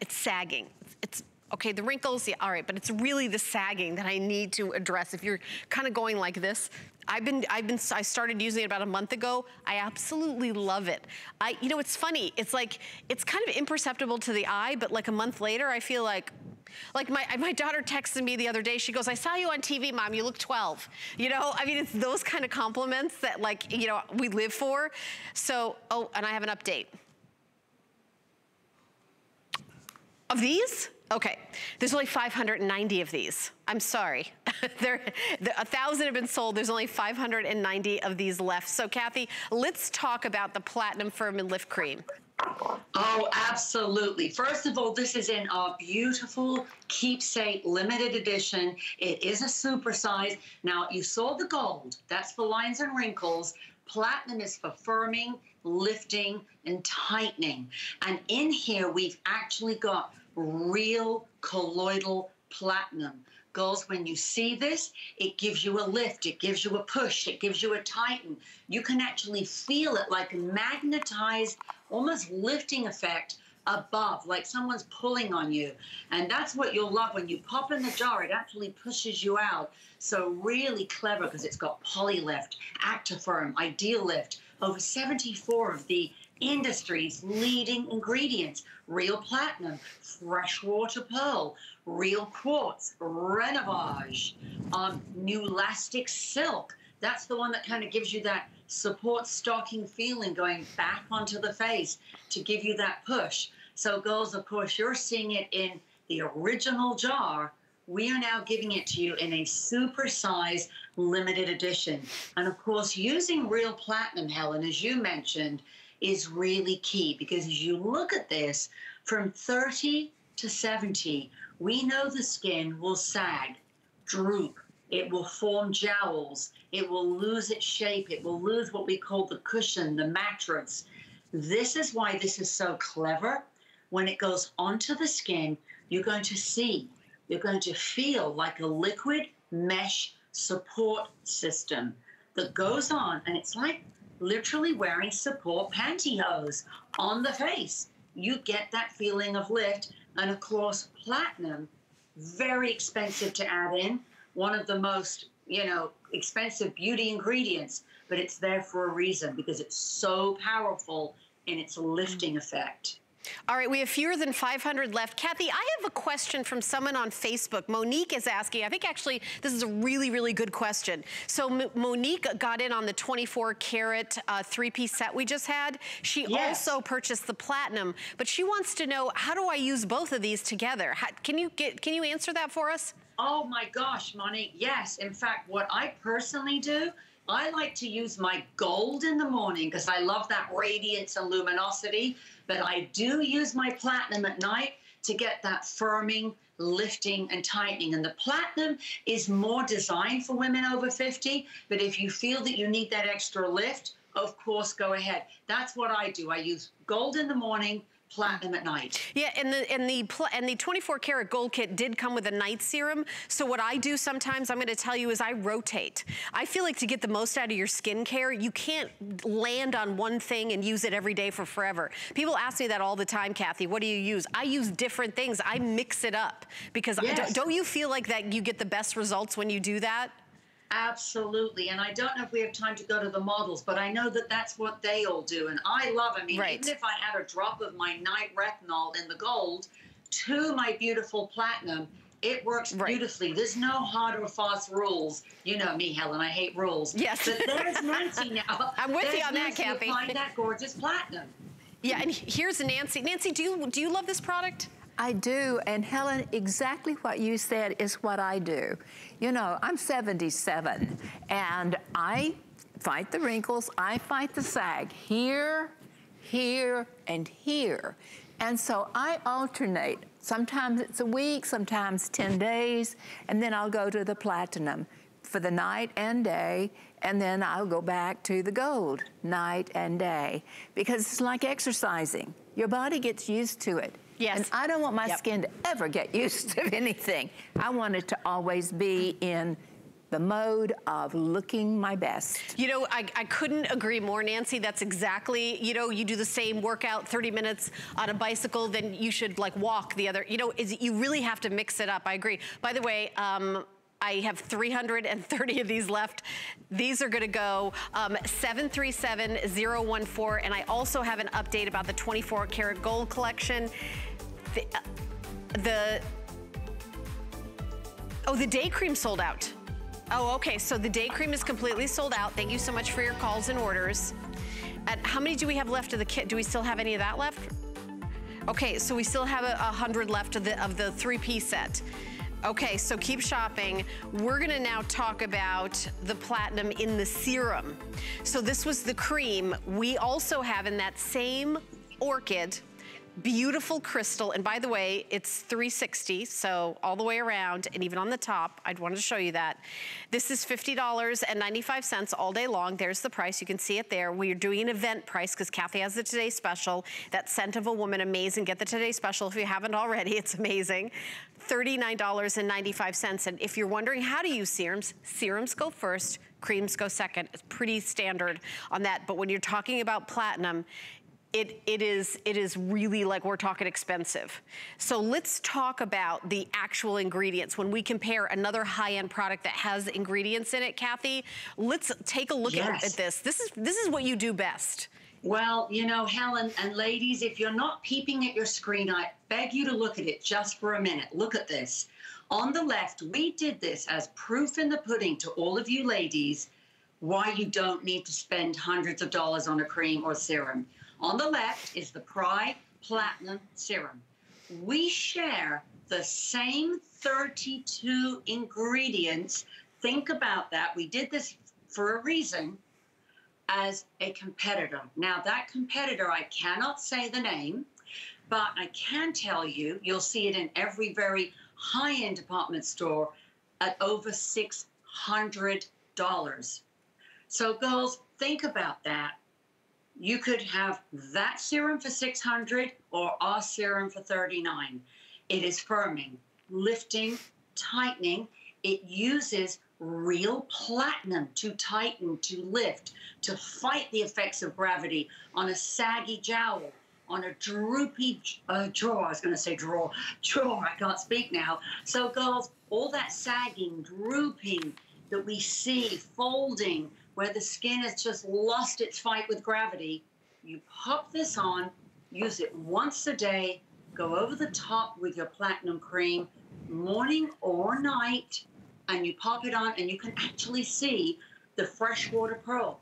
it's sagging. It's okay, the wrinkles, yeah, all right, but it's really the sagging that I need to address. If you're kind of going like this, I started using it about a month ago. I absolutely love it. You know, it's funny. It's like, it's kind of imperceptible to the eye, but like a month later, I feel like my daughter texted me the other day. She goes, I saw you on TV, Mom, you look 12. You know, I mean, it's those kind of compliments that, like, you know, we live for. So, oh, and I have an update. Of these? Okay, there's only 590 of these. I'm sorry, 1,000 have been sold. There's only 590 of these left. So Cathy, let's talk about the Platinum Firm and Lift Cream. Oh, absolutely. First of all, this is in our beautiful keepsake limited edition. It is a supersize. Now, you saw the gold. That's for lines and wrinkles. Platinum is for firming, lifting, and tightening. And in here, we've actually got real colloidal platinum. Girls, when you see this, it gives you a lift, it gives you a push, it gives you a tighten. You can actually feel it like a magnetized, almost lifting effect above, like someone's pulling on you. And that's what you'll love. When you pop in the jar, it actually pushes you out. So really clever, because it's got Polylift, Actifirm, Ideal Lift, over 74 of the industry's leading ingredients. Real platinum, freshwater pearl, real quartz, Renovage, new elastic silk. That's the one that kind of gives you that support stocking feeling going back onto the face to give you that push. So girls, of course, you're seeing it in the original jar. We are now giving it to you in a super-sized limited edition. And of course, using real platinum, Helen, as you mentioned, is really key, because as you look at this, from 30 to 70, we know the skin will sag, droop, it will form jowls, it will lose its shape, it will lose what we call the cushion, the mattress. This is why this is so clever. When it goes onto the skin, you're going to see, you're going to feel like a liquid mesh support system that goes on, and it's like literally wearing support pantyhose on the face. You get that feeling of lift. And of course, platinum, very expensive to add in. One of the most, you know, expensive beauty ingredients, but it's there for a reason, because it's so powerful in its lifting effect. All right, we have fewer than 500 left. Cathy, I have a question from someone on Facebook. Monique is asking, I think actually this is a really, really good question. So Monique got in on the 24-karat three-piece set we just had. She also purchased the platinum, but she wants to know, how do I use both of these together? How, can you answer that for us? Oh my gosh, Monique, yes. In fact, what I personally do, I like to use my gold in the morning because I love that radiance and luminosity, but I do use my platinum at night to get that firming, lifting, and tightening. And the platinum is more designed for women over 50, but if you feel that you need that extra lift, of course, go ahead. That's what I do. I use gold in the morning, platinum at night. Yeah, and the 24-karat gold kit did come with a night serum. So what I do sometimes, I'm going to tell you, is I rotate. I feel like to get the most out of your skincare, you can't land on one thing and use it every day for forever. People ask me that all the time, Cathy. What do you use? I use different things. I mix it up because don't you feel like that you get the best results when you do that? Absolutely, and I don't know if we have time to go to the models, but I know that that's what they all do, and I love, I mean, even if I add a drop of my night retinol in the gold to my beautiful platinum, it works beautifully. There's no hard or fast rules. You know me, Helen, I hate rules. Yes. But there's Nancy now. I'm with you on that, Cathy. Applying that gorgeous platinum. Yeah, and here's Nancy. Nancy, do you love this product? I do, and Helen, exactly what you said is what I do. You know, I'm 77, and I fight the wrinkles, I fight the sag here, here, and here. And so I alternate. Sometimes it's a week, sometimes 10 days, and then I'll go to the platinum for the night and day, and then I'll go back to the gold, night and day. Because it's like exercising. Your body gets used to it. Yes. And I don't want my skin to ever get used to anything. I want it to always be in the mode of looking my best. You know, I couldn't agree more, Nancy. That's exactly, you know, you do the same workout 30 minutes on a bicycle, then you should like walk the other, you know, you really have to mix it up. I agree. By the way, I have 330 of these left. These are gonna go 737-014, and I also have an update about the 24-karat gold collection. The day cream sold out. Oh, okay, so the day cream is completely sold out. Thank you so much for your calls and orders. And how many do we have left of the kit? Do we still have any of that left? Okay, so we still have 100 left of the three-piece set. Okay, so keep shopping. We're gonna now talk about the platinum in the serum. So this was the cream. We also have in that same orchid, beautiful crystal. And by the way, it's 360, so all the way around and even on the top. I'd wanted to show you that. This is $50.95 all day long. There's the price. You can see it there. We're doing an event price because Cathy has the Today Special. That Scent of a Woman, amazing. Get the Today Special if you haven't already. It's amazing. $39.95. And if you're wondering how to use serums, serums go first, creams go second. It's pretty standard on that. But when you're talking about platinum, it is really like we're talking expensive. So let's talk about the actual ingredients. When we compare another high-end product that has ingredients in it, Cathy, let's take a look at this. This is what you do best. Well, you know, Helen and ladies, if you're not peeping at your screen, I beg you to look at it just for a minute. Look at this. On the left, we did this as proof in the pudding to all of you ladies why you don't need to spend hundreds of dollars on a cream or serum. On the left is the PRAI Platinum Serum. We share the same 32 ingredients. Think about that. We did this for a reason as a competitor. Now, that competitor, I cannot say the name, but I can tell you, you'll see it in every very high-end department store at over $600. So, girls, think about that. You could have that serum for $600 or our serum for $39. It is firming, lifting, tightening. It uses real platinum to tighten, to lift, to fight the effects of gravity on a saggy jowl, on a droopy jaw. I was going to say draw. Jaw, I can't speak now. So, girls, all that sagging, drooping that we see, folding, where the skin has just lost its fight with gravity, you pop this on, Use it once a day. Go over the top with your platinum cream, morning or night, and you pop it on, and you can actually see the freshwater pearl,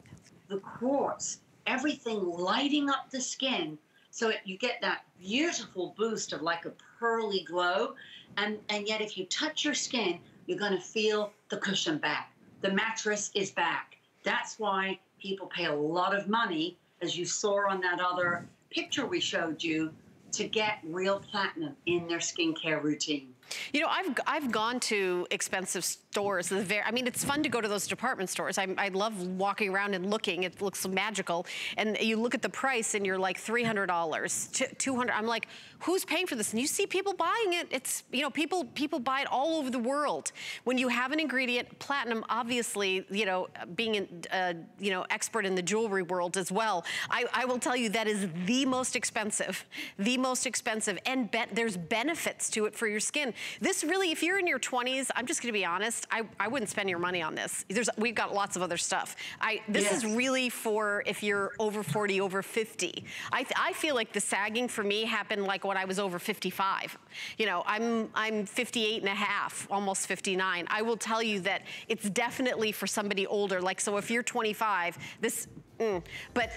the quartz, everything lighting up the skin, so you get that beautiful boost of like a pearly glow, and yet if you touch your skin, you're going to feel the cushion back. The mattress is back. That's why people pay a lot of money, as you saw on that other picture we showed you, to get real platinum in their skincare routine. You know, I've gone to expensive stores. I mean, it's fun to go to those department stores. I love walking around and looking. It looks magical. And you look at the price and you're like $300, $200. I'm like, who's paying for this? And you see people buying it. It's, you know, people buy it all over the world. When you have an ingredient, platinum, obviously, you know, being an you know, expert in the jewelry world as well, I will tell you that is the most expensive. The most expensive, and there's benefits to it for your skin. This really, if you're in your 20s, I'm just gonna be honest, I wouldn't spend your money on this. We've got lots of other stuff. This is really for if you're over 40, over 50. I feel like the sagging for me happened like when I was over 55. You know, I'm 58 and a half, almost 59. I will tell you that it's definitely for somebody older. Like, so if you're 25, this, but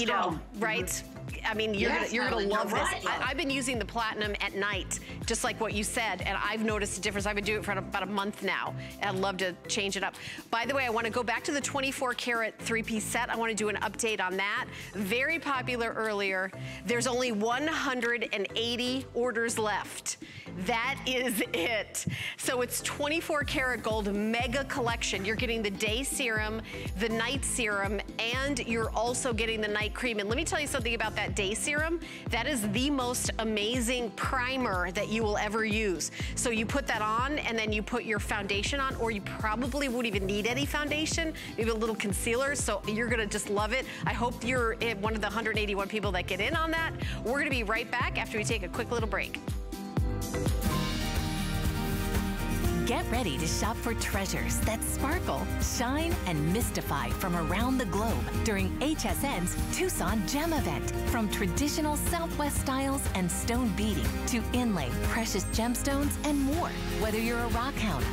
you know, right? I mean, you're gonna love this. I've been using the platinum at night, just like what you said, and I've noticed a difference. I've been doing it for about a month now, and I'd love to change it up. By the way, I want to go back to the 24-karat three-piece set. I want to do an update on that. Very popular earlier. There's only 180 orders left. That is it. So it's 24-karat gold mega collection. You're getting the day serum, the night serum, and you're also getting the night cream. And let me tell you something about that day serum. That is the most amazing primer that you will ever use. So you put that on and then you put your foundation on, or you probably won't even need any foundation, maybe a little concealer. So you're gonna just love it. I hope you're one of the 181 people that get in on that. We're gonna be right back after we take a quick little break. Get ready to shop for treasures that sparkle, shine, and mystify from around the globe during HSN's Tucson Gem Event. From traditional Southwest styles and stone beading to inlay, precious gemstones, and more. Whether you're a rock hound,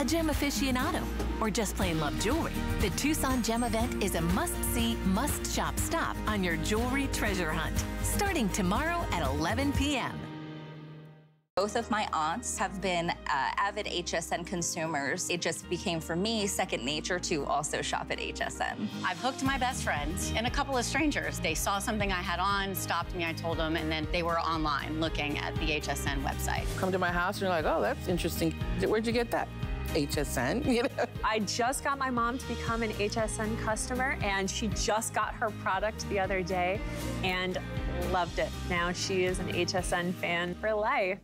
a gem aficionado, or just plain love jewelry, the Tucson Gem Event is a must-see, must-shop stop on your jewelry treasure hunt. Starting tomorrow at 11 p.m. Both of my aunts have been avid HSN consumers. It just became, for me, second nature to also shop at HSN. I've hooked my best friends and a couple of strangers. They saw something I had on, stopped me, I told them, and then they were online looking at the HSN website. Come to my house and you're like, oh, that's interesting. Where'd you get that? HSN, you know? I just got my mom to become an HSN customer, and she just got her product the other day and loved it. Now she is an HSN fan for life.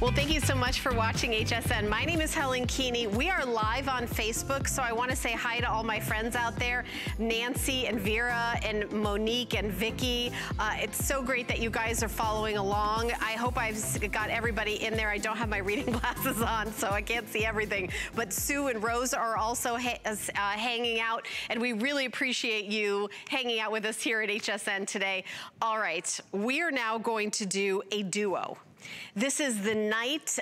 Well, thank you so much for watching HSN. My name is Helen Keaney. We are live on Facebook, so I want to say hi to all my friends out there, Nancy and Vera and Monique and Vicky. It's so great that you guys are following along. I hope I've got everybody in there. I don't have my reading glasses on, so I can't see everything. But Sue and Rose are also hanging out, and we really appreciate you hanging out with us here at HSN today. All right, we are now going to do a duo. This is the Night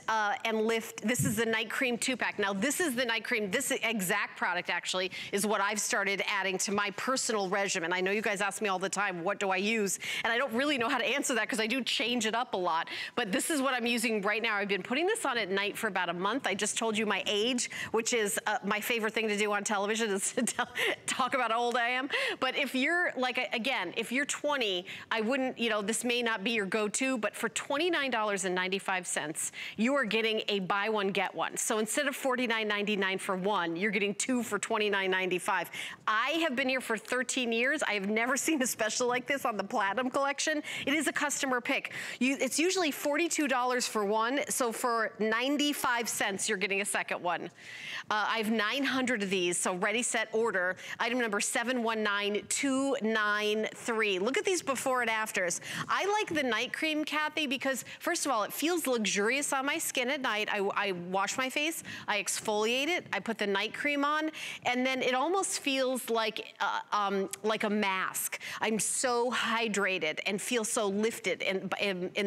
and Lift. This is the Night Cream 2-pack. Now, this is the Night Cream. This exact product, actually, is what I've started adding to my personal regimen. I know you guys ask me all the time, what do I use? And I don't really know how to answer that because I do change it up a lot. But this is what I'm using right now. I've been putting this on at night for about a month. I just told you my age, which is my favorite thing to do on television, is to talk about how old I am. But if you're, like, again, if you're 20, I wouldn't, you know, this may not be your go-to, but for $29.95, you are getting a buy one, get one. So instead of $49.99 for one, you're getting two for $29.95. I have been here for 13 years. I have never seen a special like this on the Platinum Collection. It is a customer pick. It's usually $42 for one, so for 95 cents, you're getting a second one. I have 900 of these, so ready, set, order. Item number 719293. Look at these before and afters. I like the night cream, Kathy, because first first of all, it feels luxurious on my skin at night. I wash my face, I exfoliate it, I put the night cream on, and then it almost feels like a mask. I'm so hydrated and feel so lifted in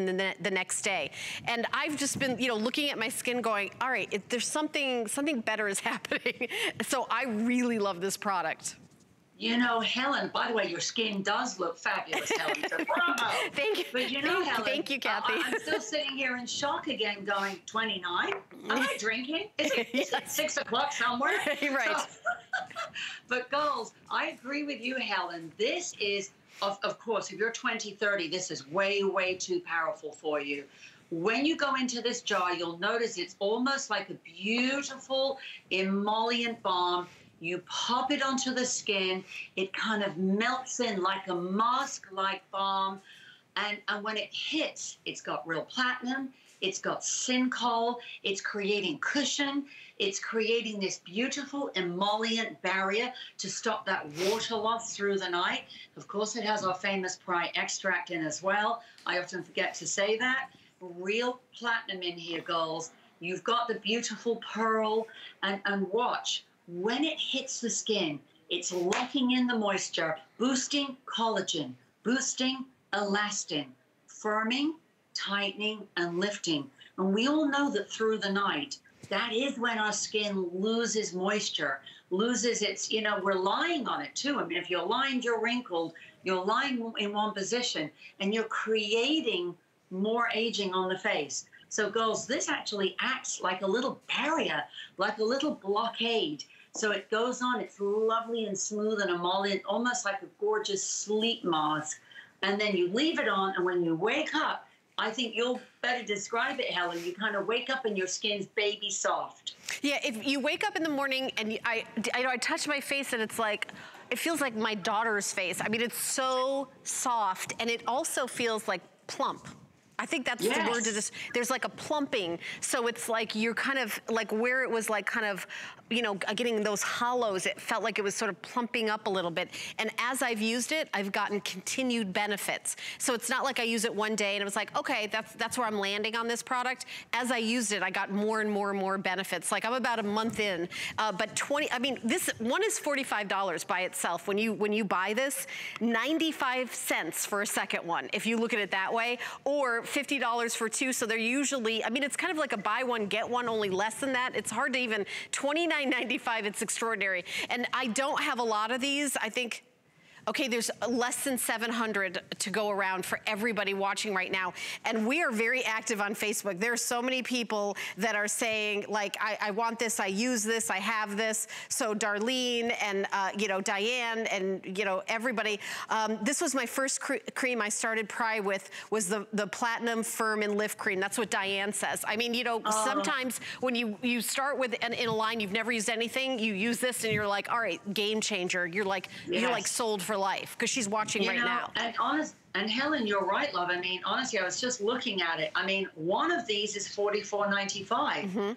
the next day. And I've just been, you know, looking at my skin going, all right, there's something better is happening. So I really love this product. You know, Helen, by the way, your skin does look fabulous, Helen. So bravo. Thank you. But you know, Helen. Thank you, Kathy. I'm still sitting here in shock again going, 29? Am I drinking? Is it 6 o'clock somewhere? Right. So, but girls, I agree with you, Helen. This is, of course, if you're 20, 30, this is way, way too powerful for you. When you go into this jar, you'll notice it's almost like a beautiful emollient balm. You pop it onto the skin, it kind of melts in like a mask-like balm, and when it hits, it's got real platinum, it's got Syncol, it's creating cushion, it's creating this beautiful emollient barrier to stop that water loss through the night. Of course, it has our famous PRAI extract in as well. I often forget to say that. Real platinum in here, girls. You've got the beautiful pearl, and watch. When it hits the skin, it's locking in the moisture, boosting collagen, boosting elastin, firming, tightening, and lifting. And we all know that through the night, that is when our skin loses moisture, loses its, you know, we're lying on it too. I mean, if you're lying, you're wrinkled, you're lying in one position, and you're creating more aging on the face. So, girls, this actually acts like a little barrier, like a little blockade. So it goes on. It's lovely and smooth and emollient, almost like a gorgeous sleep mask. And then you leave it on, and when you wake up, I think you'll better describe it, Helen. You kind of wake up and your skin's baby soft. Yeah, if you wake up in the morning and I touch my face and it's like, it feels like my daughter's face. I mean, it's so soft, and it also feels like plump. I think that's the word to this. There's like a plumping. So it's like you're kind of like where it was like kind of, you know, getting those hollows. It felt like it was sort of plumping up a little bit. And as I've used it, I've gotten continued benefits. So it's not like I use it one day and it was like, okay, that's where I'm landing on this product. As I used it, I got more and more and more benefits. Like I'm about a month in, but I mean, this one is $45 by itself. When you buy this, 95 cents for a second one, if you look at it that way, or $50 for two, so they're usually, I mean, it's kind of like a buy one, get one, only less than that. It's hard to even, $29.95, it's extraordinary. And I don't have a lot of these, I think, okay, there's less than 700 to go around for everybody watching right now. And we are very active on Facebook. There are so many people that are saying, like, I want this, I use this, I have this. So Darlene and, you know, Diane and, you know, everybody. This was my first cream I started PRAI with, was the Platinum Firm and Lift Cream. That's what Diane says. I mean, you know, sometimes when you start with in a line, you've never used anything, you use this and you're like, all right, game changer. You're like, you're like sold for life, because she's watching right now. And Helen, you're right, love. I mean, honestly, I was just looking at it. I mean, one of these is $44.95. Mm-hmm.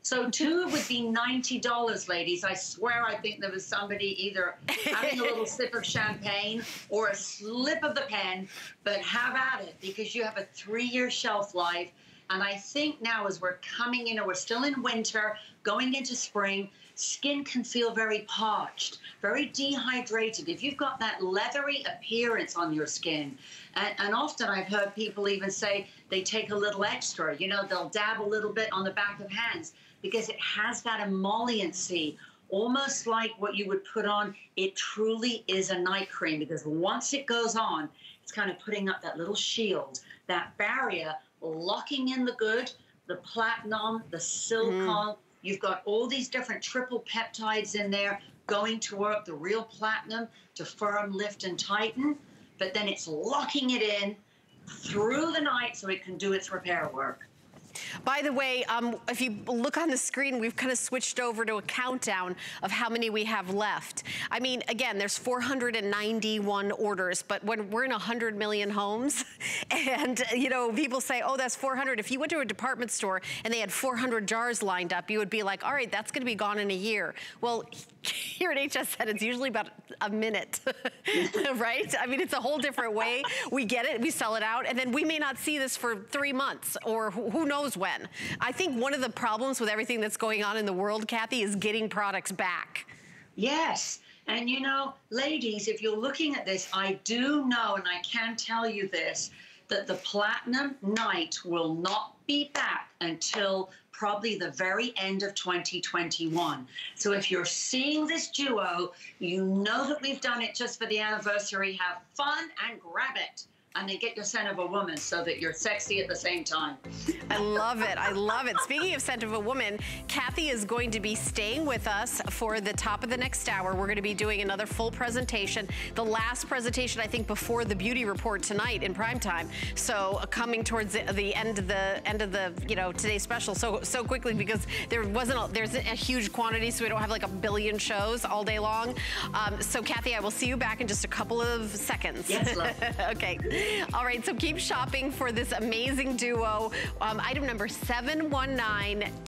So two would be $90, ladies. I swear I think there was somebody either having a little sip of champagne or a slip of the pen, but have at it, because you have a 3-year shelf life. And I think now as we're coming in, or we're still in winter, going into spring, skin can feel very parched, very dehydrated. If you've got that leathery appearance on your skin, and often I've heard people even say they take a little extra, you know, they'll dab a little bit on the back of hands, because it has that emolliency, almost like what you would put on. It truly is a night cream, because once it goes on, it's kind of putting up that little shield, that barrier, locking in the good, the platinum, the silicone. You've got all these different triple peptides in there going to work, the real platinum to firm, lift, and tighten. But then it's locking it in through the night so it can do its repair work. By the way, if you look on the screen, we've kind of switched over to a countdown of how many we have left. I mean, again, there's 491 orders, but when we're in 100 million homes and, you know, people say, oh, that's 400. If you went to a department store and they had 400 jars lined up, you would be like, all right, that's going to be gone in a year. Well, here at HSN, it's usually about a minute, right? I mean, it's a whole different way. We get it, we sell it out, and then we may not see this for 3 months or who knows when. I think one of the problems with everything that's going on in the world, Cathy, is getting products back. Yes. And you know, ladies, if you're looking at this, I do know, and I can tell you this, that the Platinum Night will not be back until probably the very end of 2021. So if you're seeing this duo, you know that we've done it just for the anniversary. Have fun and grab it. And then get your Scent of a Woman so that you're sexy at the same time. I love it, I love it. Speaking of Scent of a Woman, Cathy is going to be staying with us for the top of the next hour. We're gonna be doing another full presentation. The last presentation, I think, before the beauty report tonight in primetime. So coming towards the end of the you know, today's special so quickly, because there's a huge quantity, so we don't have like a billion shows all day long. So Cathy, I will see you back in just a couple of seconds. Yes, love. Okay. All right, so keep shopping for this amazing duo. Item number 719